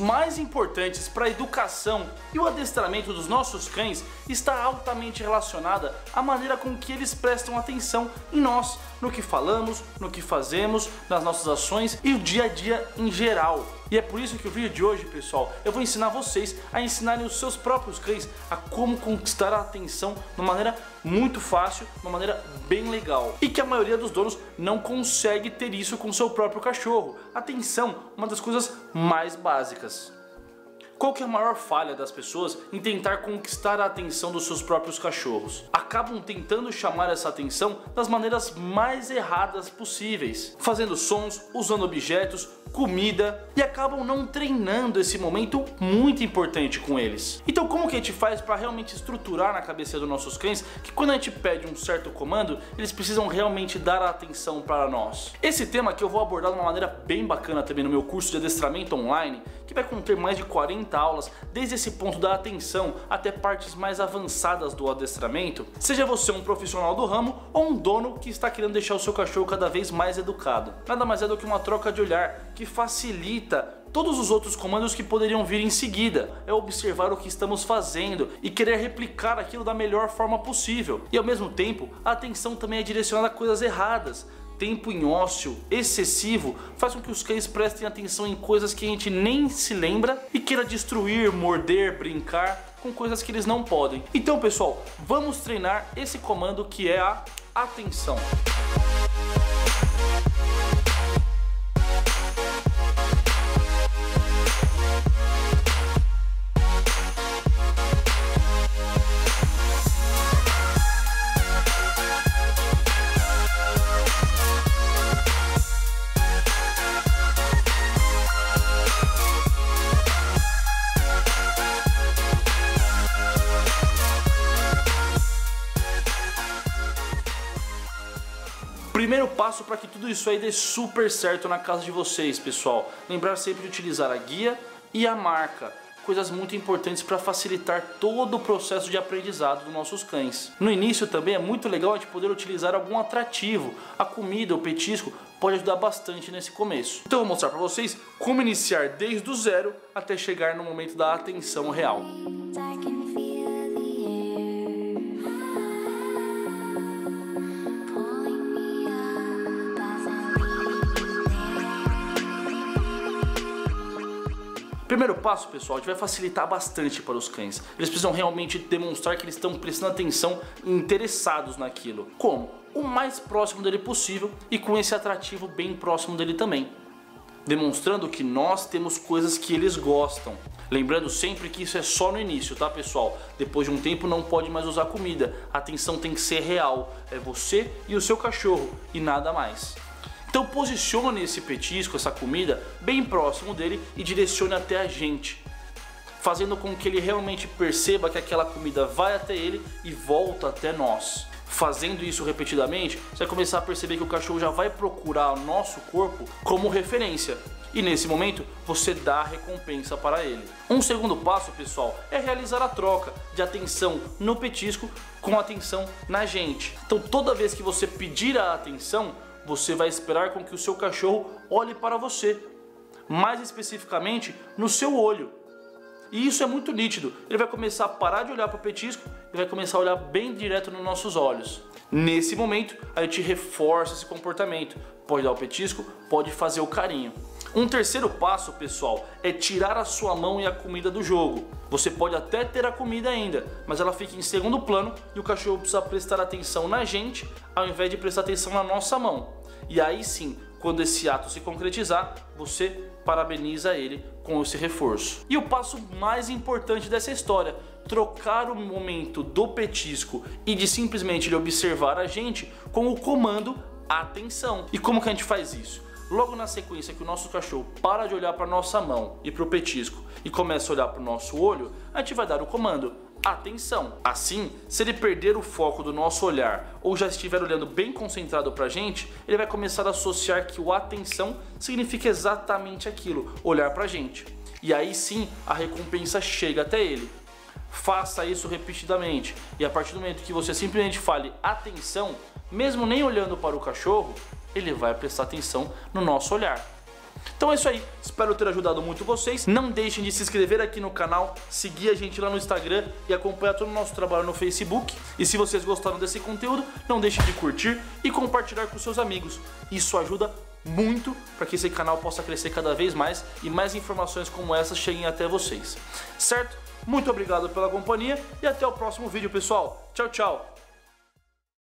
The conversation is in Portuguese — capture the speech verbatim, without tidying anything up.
mais importantes para a educação e o adestramento dos nossos cães está altamente relacionada à maneira com que eles prestam atenção em nós, no que falamos, no que fazemos, nas nossas ações e o dia a dia em geral. E é por isso que o vídeo de hoje, pessoal, eu vou ensinar vocês a ensinarem os seus próprios cães a como conquistar a atenção de uma maneira muito fácil, de uma maneira bem legal. E que a maioria dos donos não consegue ter isso com o seu próprio cachorro. Atenção, uma das coisas mais básicas. Qual que é a maior falha das pessoas em tentar conquistar a atenção dos seus próprios cachorros? Acabam tentando chamar essa atenção das maneiras mais erradas possíveis, fazendo sons, usando objetos, comida, e acabam não treinando esse momento muito importante com eles. Então como que a gente faz para realmente estruturar na cabeça dos nossos cães que quando a gente pede um certo comando, eles precisam realmente dar a atenção para nós? Esse tema que eu vou abordar de uma maneira bem bacana também no meu curso de adestramento online, que vai conter mais de quarenta aulas, desde esse ponto da atenção até partes mais avançadas do adestramento, seja você um profissional do ramo ou um dono que está querendo deixar o seu cachorro cada vez mais educado. Nada mais é do que uma troca de olhar que facilita todos os outros comandos que poderiam vir em seguida. É observar o que estamos fazendo e querer replicar aquilo da melhor forma possível. E ao mesmo tempo, a atenção também é direcionada a coisas erradas. Tempo em ócio excessivo faz com que os cães prestem atenção em coisas que a gente nem se lembra e queira destruir, morder, brincar com coisas que eles não podem. Então, pessoal, vamos treinar esse comando que é a atenção. Primeiro passo para que tudo isso aí dê super certo na casa de vocês, pessoal. Lembrar sempre de utilizar a guia e a marca. Coisas muito importantes para facilitar todo o processo de aprendizado dos nossos cães. No início também é muito legal a gente poder utilizar algum atrativo. A comida, o petisco pode ajudar bastante nesse começo. Então eu vou mostrar para vocês como iniciar desde o zero até chegar no momento da atenção real. Primeiro passo, pessoal, a gente vai facilitar bastante para os cães. Eles precisam realmente demonstrar que eles estão prestando atenção e interessados naquilo. Como? O mais próximo dele possível e com esse atrativo bem próximo dele também. Demonstrando que nós temos coisas que eles gostam. Lembrando sempre que isso é só no início, tá, pessoal? Depois de um tempo não pode mais usar comida. A atenção tem que ser real. É você e o seu cachorro e nada mais. Então posicione esse petisco, essa comida, bem próximo dele e direcione até a gente, fazendo com que ele realmente perceba que aquela comida vai até ele e volta até nós. Fazendo isso repetidamente, você vai começar a perceber que o cachorro já vai procurar o nosso corpo como referência. E nesse momento, você dá a recompensa para ele. Um segundo passo, pessoal, é realizar a troca de atenção no petisco com atenção na gente. Então toda vez que você pedir a atenção, você vai esperar com que o seu cachorro olhe para você, mais especificamente no seu olho. E isso é muito nítido, ele vai começar a parar de olhar para o petisco e vai começar a olhar bem direto nos nossos olhos. Nesse momento, a gente reforça esse comportamento, pode dar o petisco, pode fazer o carinho. Um terceiro passo, pessoal, é tirar a sua mão e a comida do jogo. Você pode até ter a comida ainda, mas ela fica em segundo plano e o cachorro precisa prestar atenção na gente ao invés de prestar atenção na nossa mão. E aí sim, quando esse ato se concretizar, você parabeniza ele com esse reforço. E o passo mais importante dessa história, trocar o momento do petisco e de simplesmente ele observar a gente com o comando atenção. E como que a gente faz isso? Logo na sequência que o nosso cachorro para de olhar para nossa mão e para o petisco e começa a olhar para o nosso olho, a gente vai dar o comando atenção. Assim, se ele perder o foco do nosso olhar ou já estiver olhando bem concentrado para a gente, ele vai começar a associar que o atenção significa exatamente aquilo, olhar para a gente. E aí sim, a recompensa chega até ele. Faça isso repetidamente e a partir do momento que você simplesmente fale atenção, mesmo nem olhando para o cachorro, ele vai prestar atenção no nosso olhar. Então é isso aí, espero ter ajudado muito vocês. Não deixem de se inscrever aqui no canal, seguir a gente lá no Instagram e acompanhar todo o nosso trabalho no Facebook. E se vocês gostaram desse conteúdo, não deixem de curtir e compartilhar com seus amigos. Isso ajuda muito para que esse canal possa crescer cada vez mais e mais informações como essa cheguem até vocês, certo? Muito obrigado pela companhia e até o próximo vídeo, pessoal. Tchau, tchau!